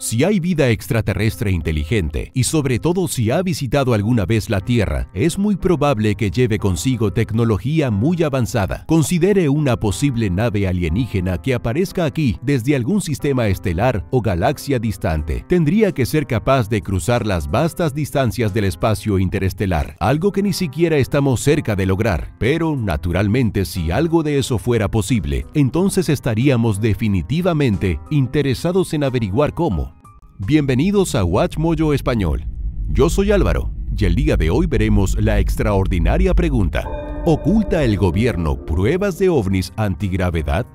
Si hay vida extraterrestre inteligente, y sobre todo si ha visitado alguna vez la Tierra, es muy probable que lleve consigo tecnología muy avanzada. Considere una posible nave alienígena que aparezca aquí desde algún sistema estelar o galaxia distante. Tendría que ser capaz de cruzar las vastas distancias del espacio interestelar, algo que ni siquiera estamos cerca de lograr. Pero, naturalmente, si algo de eso fuera posible, entonces estaríamos definitivamente interesados en averiguar cómo. Bienvenidos a WatchMojo Español. Yo soy Álvaro y el día de hoy veremos la extraordinaria pregunta: ¿oculta el gobierno pruebas de ovnis antigravedad?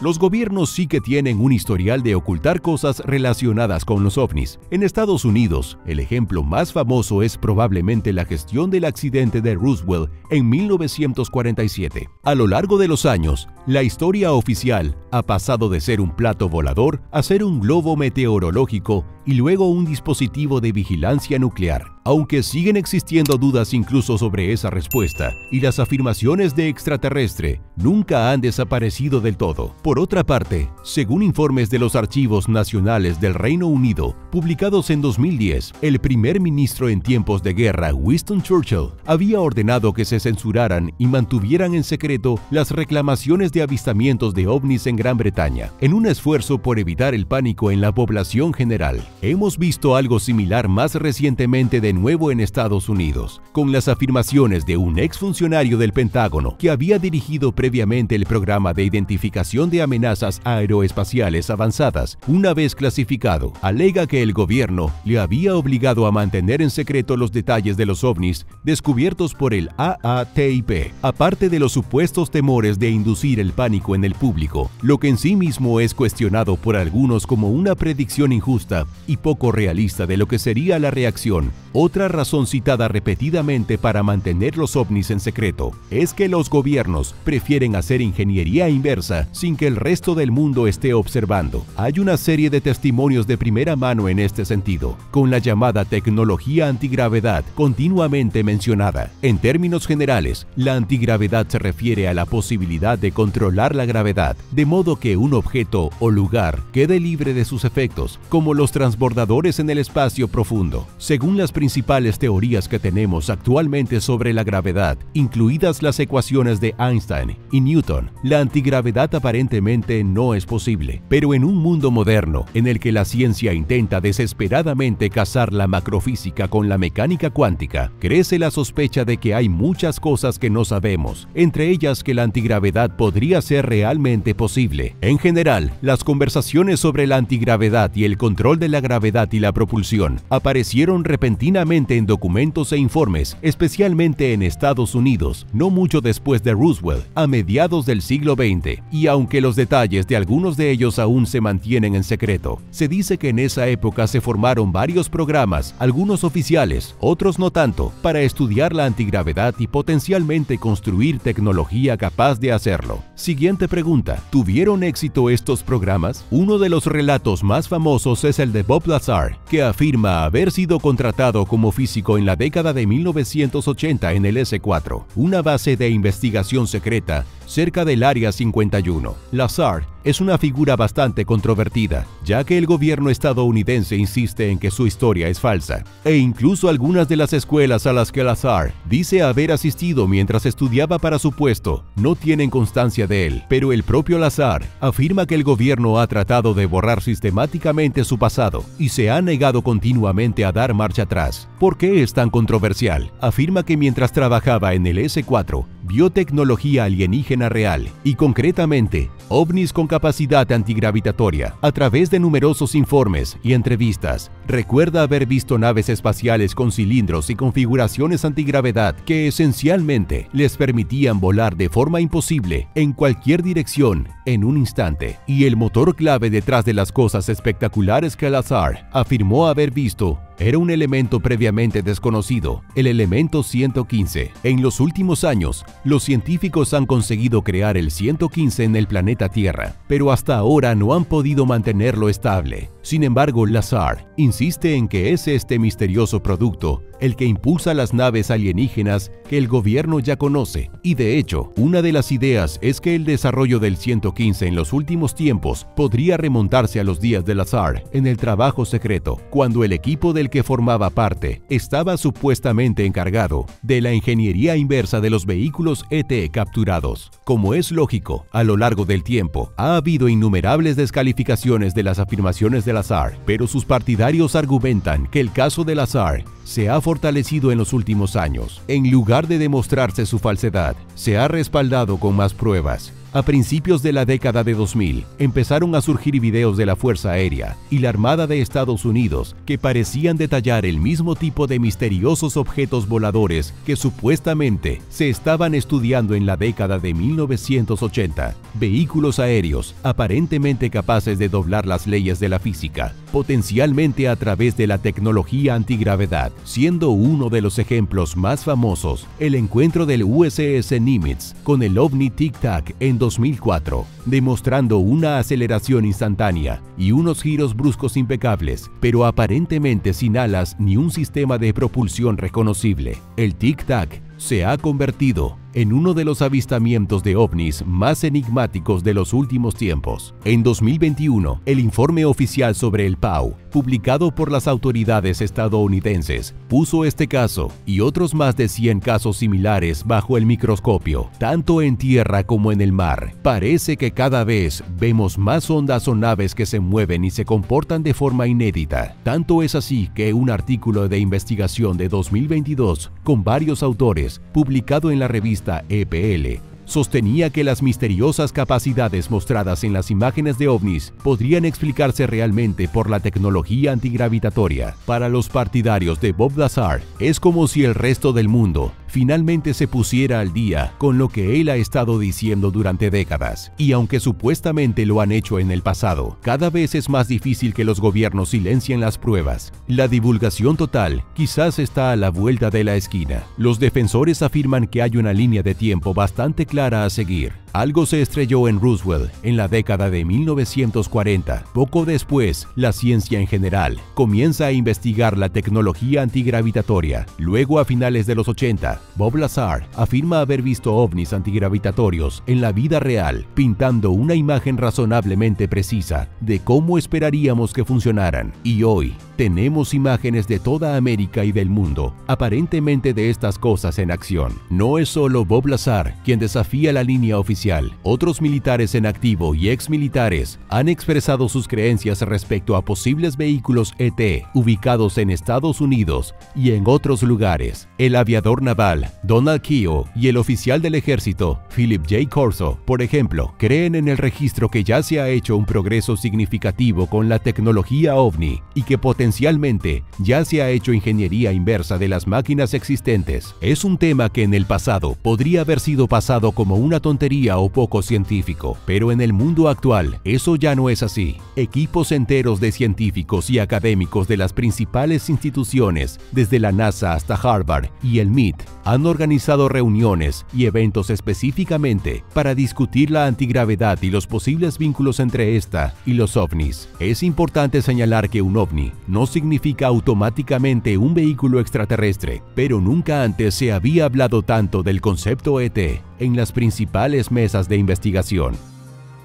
Los gobiernos sí que tienen un historial de ocultar cosas relacionadas con los ovnis. En Estados Unidos, el ejemplo más famoso es probablemente la gestión del accidente de Roswell en 1947. A lo largo de los años, la historia oficial ha pasado de ser un plato volador a ser un globo meteorológico y luego un dispositivo de vigilancia nuclear. Aunque siguen existiendo dudas incluso sobre esa respuesta, y las afirmaciones de extraterrestre nunca han desaparecido del todo. Por otra parte, según informes de los Archivos Nacionales del Reino Unido, publicados en 2010, el primer ministro en tiempos de guerra, Winston Churchill, había ordenado que se censuraran y mantuvieran en secreto las reclamaciones de avistamientos de ovnis en Gran Bretaña, en un esfuerzo por evitar el pánico en la población general. Hemos visto algo similar más recientemente de nuevo en Estados Unidos, con las afirmaciones de un exfuncionario del Pentágono que había dirigido previamente el programa de identificación de amenazas aeroespaciales avanzadas. Una vez clasificado, alega que el gobierno le había obligado a mantener en secreto los detalles de los ovnis descubiertos por el AATIP, aparte de los supuestos temores de inducir el pánico en el público, lo que en sí mismo es cuestionado por algunos como una predicción injusta y poco realista de lo que sería la reacción. Otra razón citada repetidamente para mantener los ovnis en secreto es que los gobiernos prefieren hacer ingeniería inversa sin que el resto del mundo esté observando. Hay una serie de testimonios de primera mano en este sentido, con la llamada tecnología antigravedad continuamente mencionada. En términos generales, la antigravedad se refiere a la posibilidad de controlar la gravedad, de modo que un objeto o lugar quede libre de sus efectos, como los transbordadores en el espacio profundo. Según las principales teorías que tenemos actualmente sobre la gravedad, incluidas las ecuaciones de Einstein y Newton, la antigravedad aparentemente no es posible. Pero en un mundo moderno, en el que la ciencia intenta desesperadamente casar la macrofísica con la mecánica cuántica, crece la sospecha de que hay muchas cosas que no sabemos, entre ellas que la antigravedad podría ser realmente posible. En general, las conversaciones sobre la antigravedad y el control de la gravedad y la propulsión aparecieron repentinamente en documentos e informes, especialmente en Estados Unidos, no mucho después de Roswell, a mediados del siglo XX, y aunque los detalles de algunos de ellos aún se mantienen en secreto, se dice que en esa época se formaron varios programas, algunos oficiales, otros no tanto, para estudiar la antigravedad y potencialmente construir tecnología capaz de hacerlo. Siguiente pregunta: ¿tuvieron éxito estos programas? Uno de los relatos más famosos es el de Bob Lazar, que afirma haber sido contratado como físico en la década de 1980 en el S4, una base de investigación secreta cerca del Área 51. Lazar es una figura bastante controvertida, ya que el gobierno estadounidense insiste en que su historia es falsa, e incluso algunas de las escuelas a las que Lazar dice haber asistido mientras estudiaba para su puesto no tienen constancia de él. Pero el propio Lazar afirma que el gobierno ha tratado de borrar sistemáticamente su pasado y se ha negado continuamente a dar marcha atrás. ¿Por qué es tan controversial? Afirma que mientras trabajaba en el S4, vio tecnología alienígena real, y concretamente, ovnis con capacidad antigravitatoria. A través de numerosos informes y entrevistas, recuerda haber visto naves espaciales con cilindros y configuraciones antigravedad que esencialmente les permitían volar de forma imposible en cualquier dirección en un instante. Y el motor clave detrás de las cosas espectaculares que Lazar afirmó haber visto era un elemento previamente desconocido, el elemento 115. En los últimos años, los científicos han conseguido crear el 115 en el planeta Tierra, pero hasta ahora no han podido mantenerlo estable. Sin embargo, Lazar insiste en que es este misterioso producto el que impulsa las naves alienígenas que el gobierno ya conoce, y de hecho, una de las ideas es que el desarrollo del 115 en los últimos tiempos podría remontarse a los días de Lazar en el trabajo secreto, cuando el equipo del que formaba parte estaba supuestamente encargado de la ingeniería inversa de los vehículos ET capturados. Como es lógico, a lo largo del tiempo ha habido innumerables descalificaciones de las afirmaciones de Lazar, pero sus partidarios argumentan que el caso de Lazar se ha fortalecido en los últimos años. En lugar de demostrarse su falsedad, se ha respaldado con más pruebas. A principios de la década de 2000, empezaron a surgir videos de la Fuerza Aérea y la Armada de Estados Unidos que parecían detallar el mismo tipo de misteriosos objetos voladores que supuestamente se estaban estudiando en la década de 1980. Vehículos aéreos aparentemente capaces de doblar las leyes de la física, potencialmente a través de la tecnología antigravedad, siendo uno de los ejemplos más famosos el encuentro del USS Nimitz con el OVNI Tic Tac en 2004, demostrando una aceleración instantánea y unos giros bruscos impecables, pero aparentemente sin alas ni un sistema de propulsión reconocible. El Tic Tac se ha convertido en uno de los avistamientos de ovnis más enigmáticos de los últimos tiempos. En 2021, el informe oficial sobre el PAU, publicado por las autoridades estadounidenses, puso este caso y otros más de 100 casos similares bajo el microscopio, tanto en tierra como en el mar. Parece que cada vez vemos más ondas o naves que se mueven y se comportan de forma inédita. Tanto es así que un artículo de investigación de 2022, con varios autores, publicado en la revista EPL, sostenía que las misteriosas capacidades mostradas en las imágenes de ovnis podrían explicarse realmente por la tecnología antigravitatoria. Para los partidarios de Bob Lazar, es como si el resto del mundo finalmente se pusiera al día con lo que él ha estado diciendo durante décadas, y aunque supuestamente lo han hecho en el pasado, cada vez es más difícil que los gobiernos silencien las pruebas. La divulgación total quizás está a la vuelta de la esquina. Los defensores afirman que hay una línea de tiempo bastante clara a seguir. Algo se estrelló en Roswell en la década de 1940. Poco después, la ciencia en general comienza a investigar la tecnología antigravitatoria. Luego, a finales de los 80, Bob Lazar afirma haber visto ovnis antigravitatorios en la vida real, pintando una imagen razonablemente precisa de cómo esperaríamos que funcionaran. Y hoy, tenemos imágenes de toda América y del mundo, aparentemente de estas cosas en acción. No es solo Bob Lazar quien desafía la línea oficial. Otros militares en activo y exmilitares han expresado sus creencias respecto a posibles vehículos ET ubicados en Estados Unidos y en otros lugares. El aviador naval Donald Keogh y el oficial del ejército Philip J. Corso, por ejemplo, creen en el registro que ya se ha hecho un progreso significativo con la tecnología ovni y que potencialmente ya se ha hecho ingeniería inversa de las máquinas existentes. Es un tema que en el pasado podría haber sido pasado como una tontería o poco científico, pero en el mundo actual eso ya no es así. Equipos enteros de científicos y académicos de las principales instituciones, desde la NASA hasta Harvard y el MIT, han organizado reuniones y eventos específicamente para discutir la antigravedad y los posibles vínculos entre esta y los ovnis. Es importante señalar que un ovni no significa automáticamente un vehículo extraterrestre, pero nunca antes se había hablado tanto del concepto ET en las principales mesas de investigación.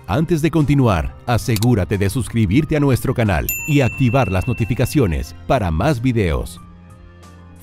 Antes de continuar, asegúrate de suscribirte a nuestro canal y activar las notificaciones para más videos.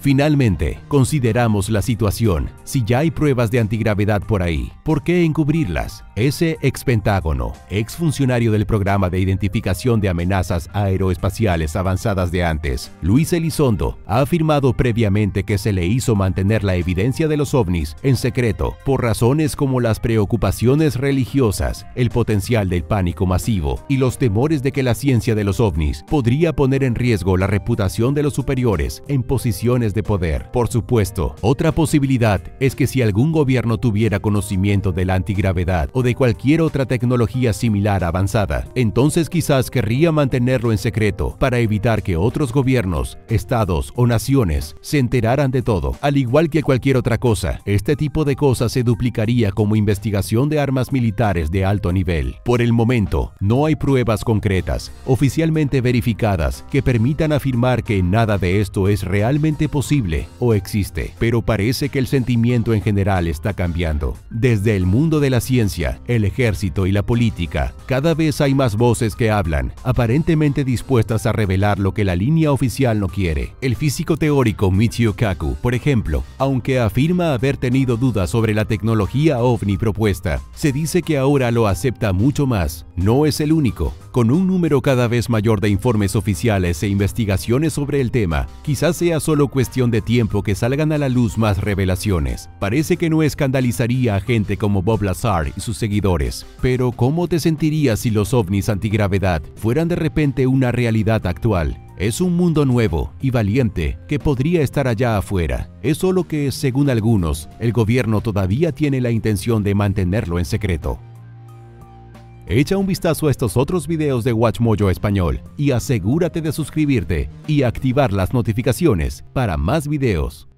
Finalmente, consideramos la situación. Si ya hay pruebas de antigravedad por ahí, ¿por qué encubrirlas? Ese ex Pentágono, ex funcionario del Programa de Identificación de Amenazas Aeroespaciales Avanzadas de antes, Luis Elizondo, ha afirmado previamente que se le hizo mantener la evidencia de los ovnis en secreto por razones como las preocupaciones religiosas, el potencial del pánico masivo y los temores de que la ciencia de los ovnis podría poner en riesgo la reputación de los superiores en posiciones de poder. Por supuesto, otra posibilidad es que si algún gobierno tuviera conocimiento de la antigravedad o de de cualquier otra tecnología similar avanzada, entonces quizás querría mantenerlo en secreto para evitar que otros gobiernos, estados o naciones se enteraran de todo. Al igual que cualquier otra cosa, este tipo de cosas se duplicaría como investigación de armas militares de alto nivel. Por el momento, no hay pruebas concretas, oficialmente verificadas, que permitan afirmar que nada de esto es realmente posible o existe, pero parece que el sentimiento en general está cambiando. Desde el mundo de la ciencia, el ejército y la política, cada vez hay más voces que hablan, aparentemente dispuestas a revelar lo que la línea oficial no quiere. El físico teórico Michio Kaku, por ejemplo, aunque afirma haber tenido dudas sobre la tecnología OVNI propuesta, se dice que ahora lo acepta mucho más. No es el único. Con un número cada vez mayor de informes oficiales e investigaciones sobre el tema, quizás sea solo cuestión de tiempo que salgan a la luz más revelaciones. Parece que no escandalizaría a gente como Bob Lazar y sus seguidores. Pero ¿cómo te sentirías si los ovnis antigravedad fueran de repente una realidad actual? Es un mundo nuevo y valiente que podría estar allá afuera. Es solo que, según algunos, el gobierno todavía tiene la intención de mantenerlo en secreto. Echa un vistazo a estos otros videos de WatchMojo Español y asegúrate de suscribirte y activar las notificaciones para más videos.